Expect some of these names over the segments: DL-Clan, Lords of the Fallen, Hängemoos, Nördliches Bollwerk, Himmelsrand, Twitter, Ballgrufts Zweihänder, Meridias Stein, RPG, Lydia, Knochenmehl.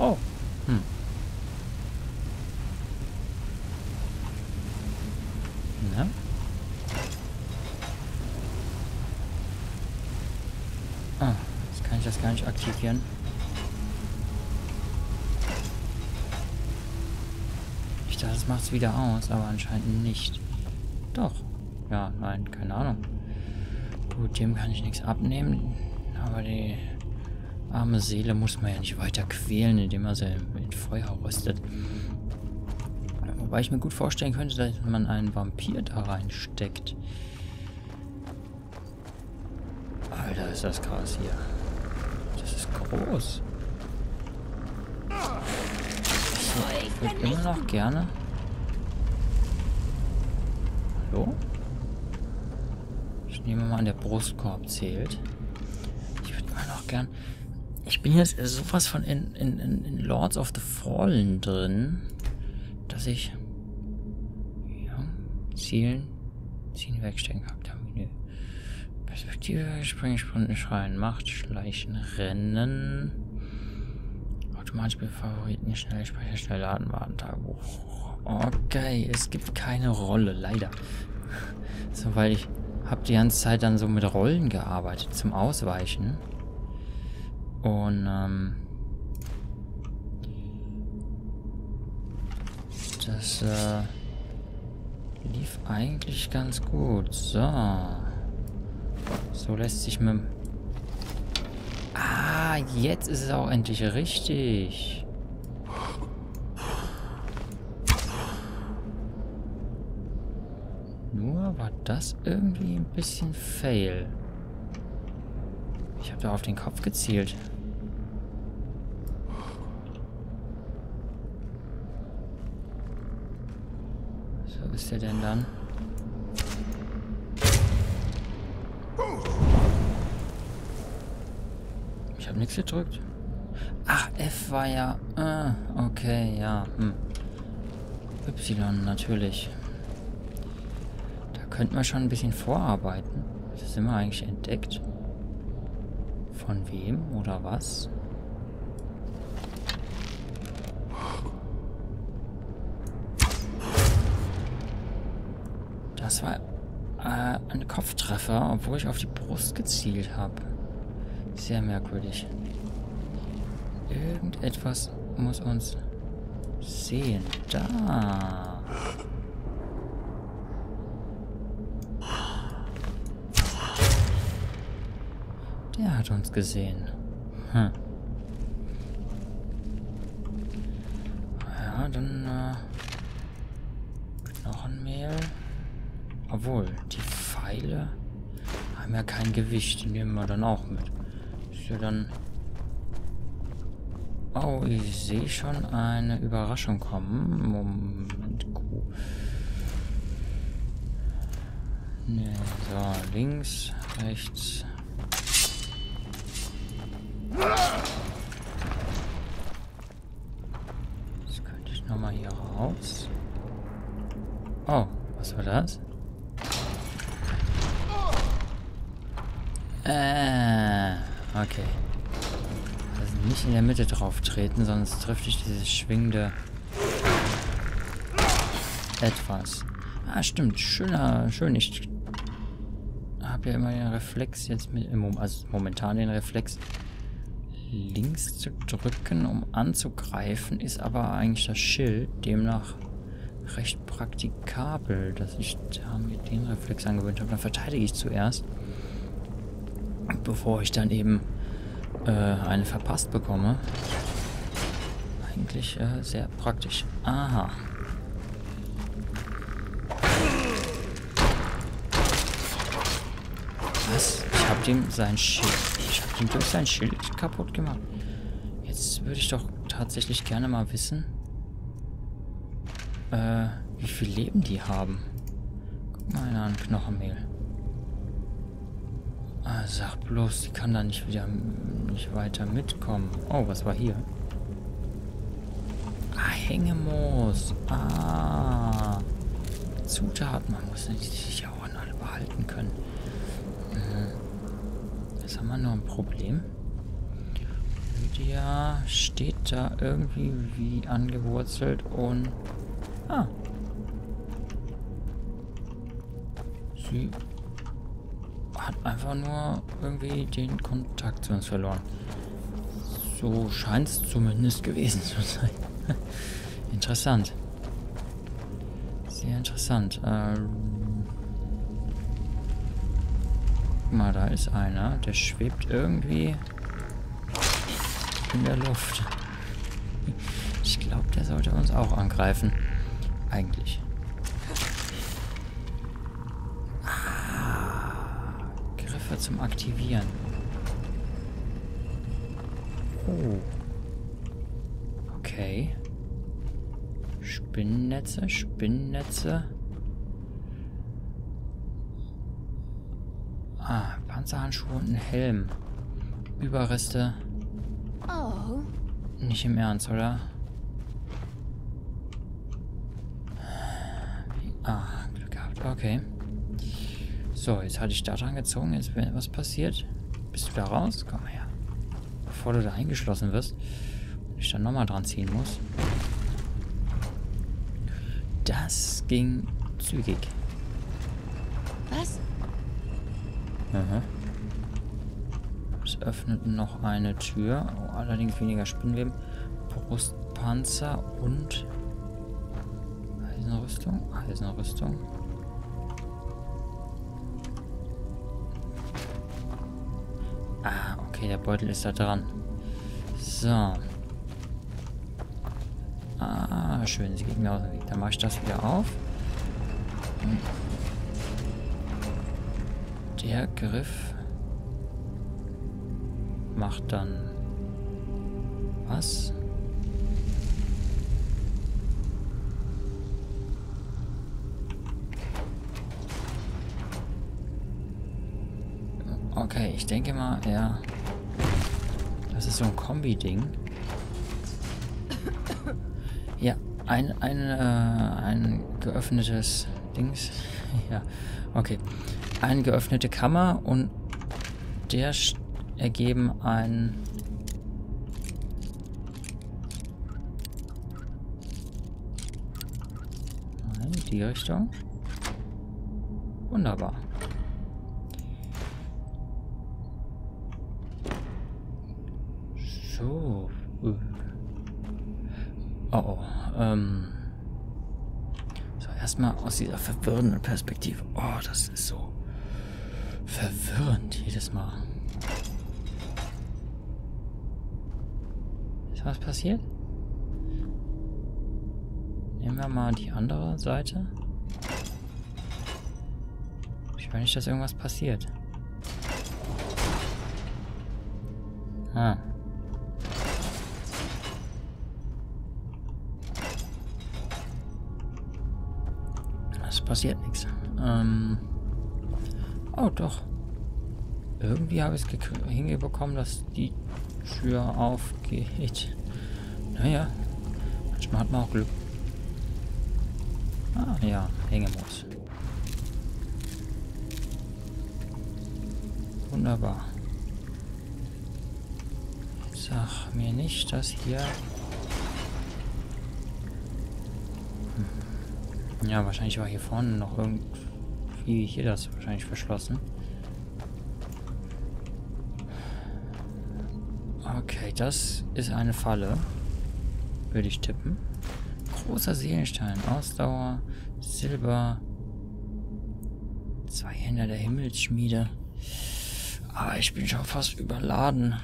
Oh. Hm. Na? Ah, jetzt kann ich das gar nicht aktivieren. Ich dachte, das macht es wieder aus, aber anscheinend nicht. Doch. Ja, nein, keine Ahnung. Gut, dem kann ich nichts abnehmen. Aber die arme Seele muss man ja nicht weiter quälen, indem man sie in Feuer röstet. Wobei ich mir gut vorstellen könnte, dass man einen Vampir da reinsteckt. Alter, ist das krass hier. Das ist groß. Ich würde immer noch gerne... Hallo? Ich nehme mal an, der Brustkorb zählt. Ich würde mal noch gern... Ich bin jetzt sowas von in Lords of the Fallen drin, dass ich... Ja, zielen, wegstecken, Charaktermenü. Perspektive, springen, sprinten, schreien, Macht, schleichen, rennen. Automatisch bei Favoriten, schnell speichern, schnell laden, warten, Tagebuch. Okay, es gibt keine Rolle, leider. So, weil ich habe die ganze Zeit dann so mit Rollen gearbeitet, zum Ausweichen. Und, das, lief eigentlich ganz gut. So. So lässt sich mit dem... Ah, jetzt ist es auch endlich richtig. Nur war das irgendwie ein bisschen fail. Ich habe da auf den Kopf gezielt. So ist der denn dann? Ich habe nichts gedrückt. Ach, F war ja... okay, ja. Hm. Y natürlich. Da könnten wir schon ein bisschen vorarbeiten. Das sind wir eigentlich entdeckt. Von wem oder was? Das war ein Kopftreffer, obwohl ich auf die Brust gezielt habe. Sehr merkwürdig. Irgendetwas muss uns sehen. Da. Der hat uns gesehen. Hm. Ja, dann... Knochenmehl. Obwohl, die Pfeile haben ja kein Gewicht. Die nehmen wir dann auch mit. Ist ja dann... Oh, ich sehe schon eine Überraschung kommen. Moment. Nee, so, links, rechts... Jetzt könnte ich nochmal hier raus. Oh, was war das? Okay. Also nicht in der Mitte drauf treten, sonst trifft ich dieses schwingende etwas. Ah, stimmt. Schön. Ich habe ja immer den Reflex jetzt mit... Also momentan den Reflex... Links zu drücken, um anzugreifen, ist aber eigentlich das Schild demnach recht praktikabel, dass ich da mir den Reflex angewöhnt habe. Dann verteidige ich zuerst, bevor ich dann eben eine verpasst bekomme. Eigentlich sehr praktisch. Aha. Was? Ich habe dem sein Schild... Und durch sein Schild kaputt gemacht. Jetzt würde ich doch tatsächlich gerne mal wissen, wie viel Leben die haben. Guck mal einer an, Knochenmehl. Ah, sag bloß, die kann da nicht weiter mitkommen. Oh, was war hier? Ah, Hängemoos. Ah. Zutaten. Man muss sich ja auch alle behalten können. Jetzt haben wir noch ein Problem. Lydia steht da irgendwie wie angewurzelt und... Ah. Sie hat einfach nur irgendwie den Kontakt zu uns verloren. So scheint es zumindest gewesen zu sein. Interessant. Sehr interessant. Guck mal, da ist einer. Der schwebt irgendwie in der Luft. Ich glaube, der sollte uns auch angreifen. Eigentlich. Ah, Griffe zum Aktivieren. Oh. Okay. Spinnennetze, Spinnennetze. Ah, Panzerhandschuhe und ein Helm. Überreste. Oh. Nicht im Ernst, oder? Ah, Glück gehabt. Okay. So, jetzt hatte ich da dran gezogen. Jetzt wäre was passiert. Bist du da raus? Komm her. Bevor du da eingeschlossen wirst. Und ich dann nochmal dran ziehen muss. Das ging zügig. Was? Aha. Es öffnet noch eine Tür. Oh, allerdings weniger Spinnenweben. Brustpanzer und... Eisenrüstung. Eisenrüstung. Ah, okay, der Beutel ist da dran. So. Ah, schön, sie geht mir aus dem Weg. Dann mache ich das wieder auf. Der Griff macht dann was? Okay, ich denke mal, ja. Das ist so ein Kombi-Ding. Ja, ein geöffnetes Dings. Ja, okay. Eine geöffnete Kammer und der ergeben ein... Nein, die Richtung. Wunderbar. So. Oh, so, erstmal aus dieser verwirrenden Perspektive. Oh, das ist so verwirrend jedes Mal. Ist was passiert? Nehmen wir mal die andere Seite. Ich will nicht, dass irgendwas passiert. Ah. Es passiert nichts. Oh, doch. Irgendwie habe ich es hingekommen, dass die Tür aufgeht. Naja, manchmal hat man auch Glück. Ah ja, Hängemoos. Wunderbar. Sag mir nicht, dass hier... Hm. Ja, wahrscheinlich war hier vorne noch irgendwie hier das wahrscheinlich verschlossen. Okay, das ist eine Falle. Würde ich tippen. Großer Seelenstein. Ausdauer. Silber. Zweihänder der Himmelsschmiede. Aber ich bin schon fast überladen.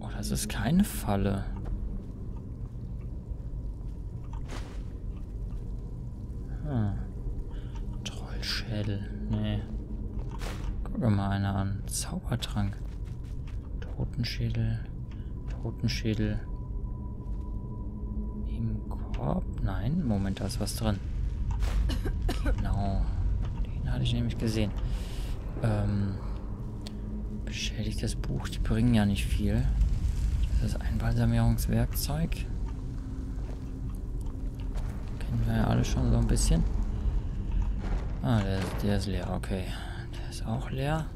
Oh, das ist keine Falle. Hm. Trollschädel. Nee. Guck mal einer an. Zaubertrank. Totenschädel, Totenschädel im Korb. Nein, Moment, da ist was drin. Genau, den hatte ich nämlich gesehen. Beschädigtes Buch, die bringen ja nicht viel. Das ist Einbalsamierungswerkzeug. Kennen wir ja alle schon so ein bisschen. Ah, der ist leer, okay. Der ist auch leer.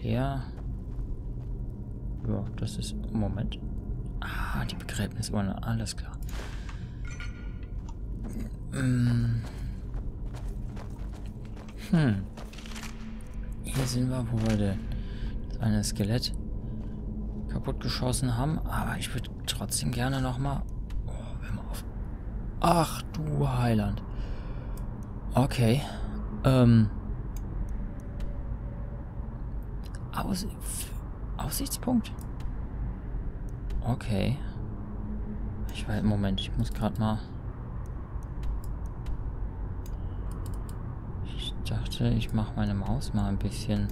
Leer. Ja, das ist... Moment. Ah, die Begräbnisurne, alles klar. Hier sind wir, wo wir denn das eine Skelett kaputtgeschossen haben. Aber ich würde trotzdem gerne nochmal... Oh, hör mal auf. Ach du Heiland. Okay. Aussichtspunkt? Okay. Ich weiß, Moment, ich muss gerade mal... Ich dachte, ich mache meine Maus mal ein bisschen...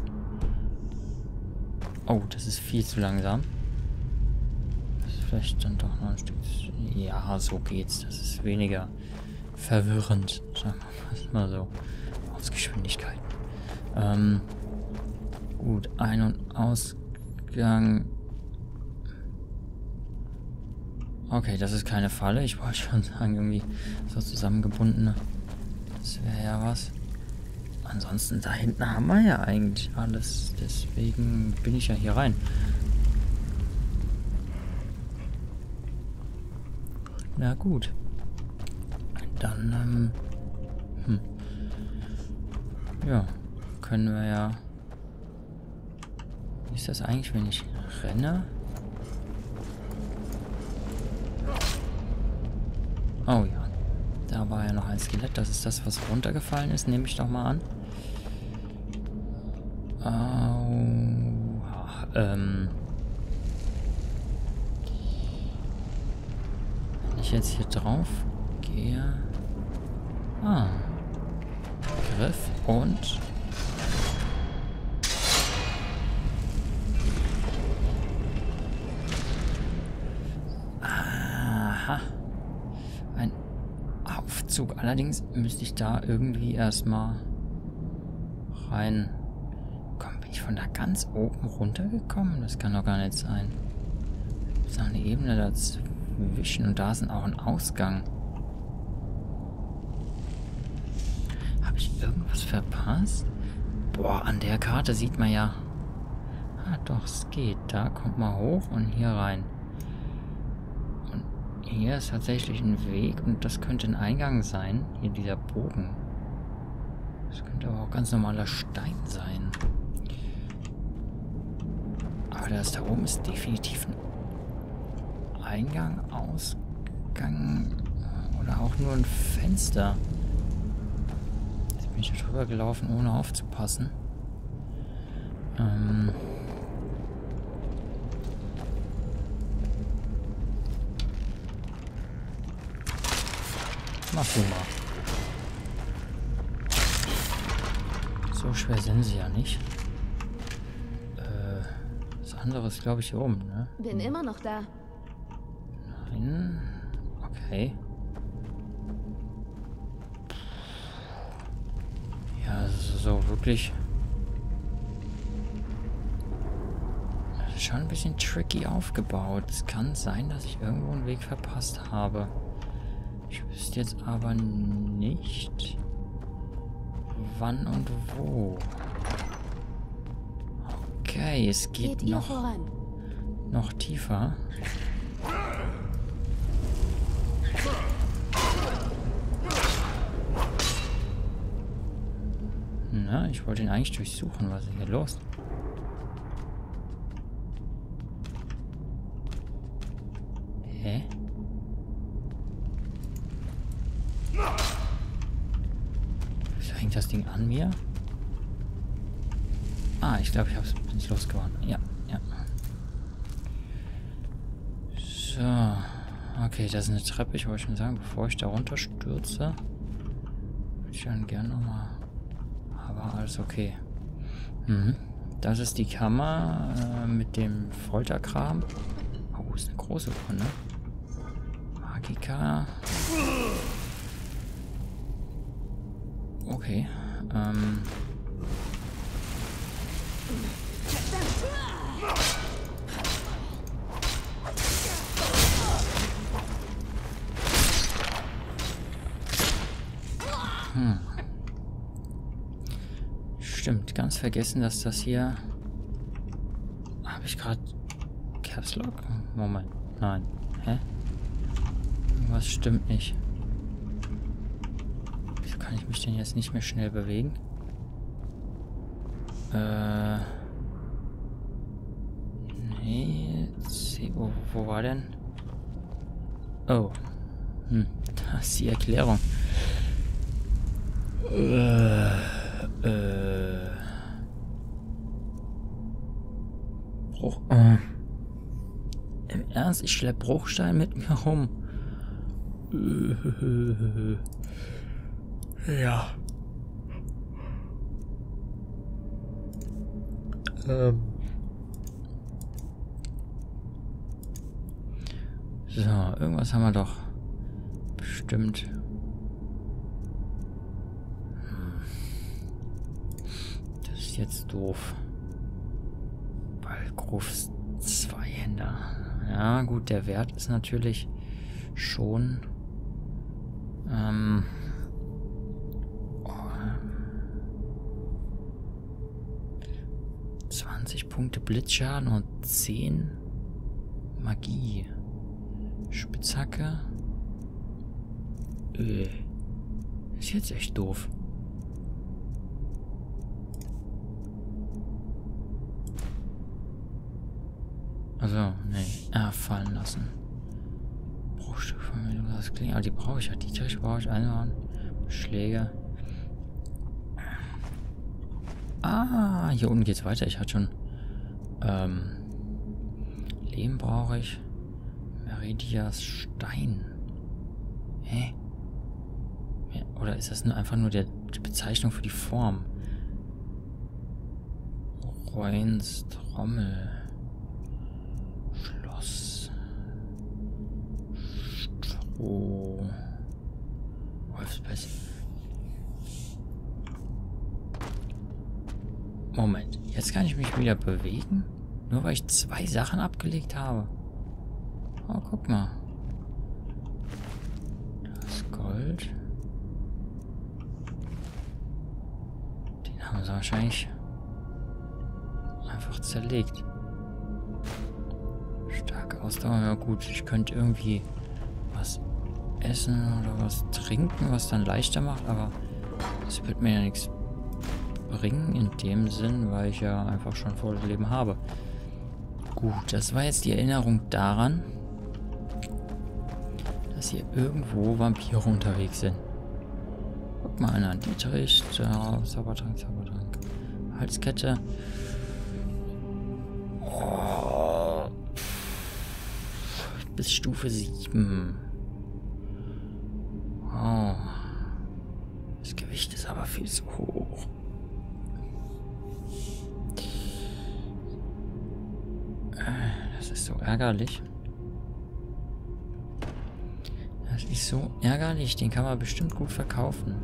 Oh, das ist viel zu langsam. Das ist vielleicht dann doch noch ein Stück... Ja, so geht's. Das ist weniger verwirrend. Sagen wir mal so. Ausgeschwindigkeiten. Gut, Ein- und Ausgang. Okay, das ist keine Falle. Ich wollte schon sagen, irgendwie so zusammengebundene. Das wäre ja was. Ansonsten, da hinten haben wir ja eigentlich alles. Deswegen bin ich ja hier rein. Na gut. Dann, ja, können wir ja... Wie ist das eigentlich, wenn ich renne? Oh ja, da war ja noch ein Skelett. Das ist das, was runtergefallen ist, nehme ich doch mal an. Oh, wenn ich jetzt hier drauf gehe... Ah. Griff und... Allerdings müsste ich da irgendwie erstmal rein. Komm, bin ich von da ganz oben runtergekommen? Das kann doch gar nicht sein. Da ist noch eine Ebene dazwischen und da ist auch ein Ausgang. Habe ich irgendwas verpasst? Boah, an der Karte sieht man ja... Ah doch, es geht. Da kommt man hoch und hier rein. Hier ist tatsächlich ein Weg und das könnte ein Eingang sein. Hier dieser Bogen. Das könnte aber auch ganz normaler Stein sein. Aber das da oben ist definitiv ein Eingang, Ausgang oder auch nur ein Fenster. Jetzt bin ich da drüber gelaufen, ohne aufzupassen. Mach du mal. So schwer sind sie ja nicht. Das andere ist, glaube ich, hier oben, ne? Bin immer noch da. Nein. Okay. Ja, so wirklich. Das ist schon ein bisschen tricky aufgebaut. Es kann sein, dass ich irgendwo einen Weg verpasst habe. Ich wüsste jetzt aber nicht, wann und wo. Okay, es geht noch tiefer. Na, ich wollte ihn eigentlich durchsuchen. Was ist hier los? Hä? Hängt das Ding an mir? Ah, ich glaube, ich bin es losgeworden. Ja, ja. So. Okay, das ist eine Treppe. Ich wollte schon sagen, bevor ich da runterstürze, würde ich dann gerne nochmal... Aber alles okay. Das ist die Kammer mit dem Folterkram. Oh, ist eine große Runde. Magika. Okay, Stimmt, ganz vergessen, dass das hier... Habe ich gerade Caslog? Moment. Nein. Hä? Irgendwas stimmt nicht. Wieso kann ich mich denn jetzt nicht mehr schnell bewegen? Nee. Wo war denn? Oh. Hm. Das ist die Erklärung. Im Ernst, ich schlepp Bruchstein mit mir rum. Ja. So, irgendwas haben wir doch. Bestimmt. Das ist jetzt doof. Ballgrufts Zweihänder. Ja, gut, der Wert ist natürlich schon. Oh. 20 Punkte Blitzschaden und 10 Magie. Spitzhacke. Ist jetzt echt doof. Also, nee. Ah, fallen lassen. Bruchstück von mir, das klingt. Aber die brauche ich ja. Die Tasche brauche ich einhauen. Schläge. Ah, hier unten geht's weiter. Ich hatte schon. Lehm brauche ich. Meridias Stein. Hä? Oder ist das nur einfach nur die Bezeichnung für die Form? Reins Trommel. Schloss. Stroh. Wolfspelz. Moment, jetzt kann ich mich wieder bewegen? Nur weil ich 2 Sachen abgelegt habe. Oh, guck mal. Das Gold. Den haben sie wahrscheinlich einfach zerlegt. Starke Ausdauer. Ja gut, ich könnte irgendwie was essen oder was trinken, was dann leichter macht, aber das wird mir ja nichts bringen in dem Sinn, weil ich ja einfach schon volles Leben habe. Gut, das war jetzt die Erinnerung daran, dass hier irgendwo Vampire unterwegs sind. Guck mal einer an. Dietrich, Zaubertrank, Zaubertrank. Halskette. Oh. Bis Stufe 7. Oh. Das Gewicht ist aber viel zu hoch. Das ist so ärgerlich. Das ist so ärgerlich. Den kann man bestimmt gut verkaufen.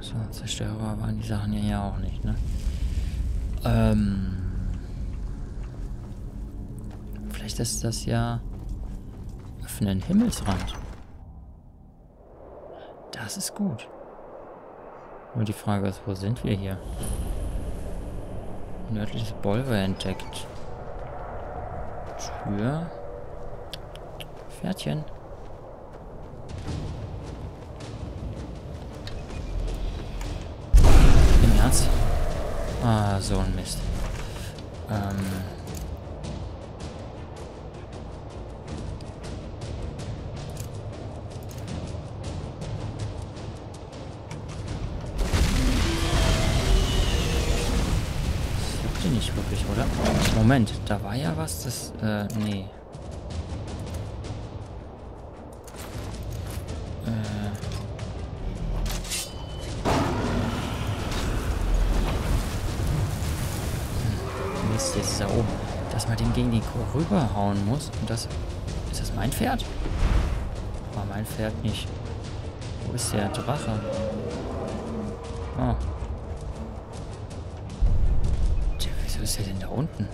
So, Zerstörer waren die Sachen ja auch nicht, ne? Vielleicht ist das ja... Öffnen Himmelsrand. Das ist gut. Nur die Frage ist, wo sind wir hier? Nördliches Bollwerk entdeckt. Tür... Pferdchen. Im Ernst? Ah, so ein Mist. Das juckt die nicht wirklich, oder? Moment, da war ja was, das... nee. Mist, jetzt ist er oben. Dass man den gegen den Korb rüberhauen muss. Und das... Ist das mein Pferd? War mein Pferd nicht. Wo ist der Drache? Oh. Tja, wieso ist er denn da unten?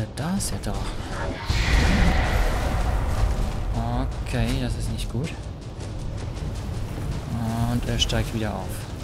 Ja, da ist er doch. Okay, das ist nicht gut. Und steigt wieder auf.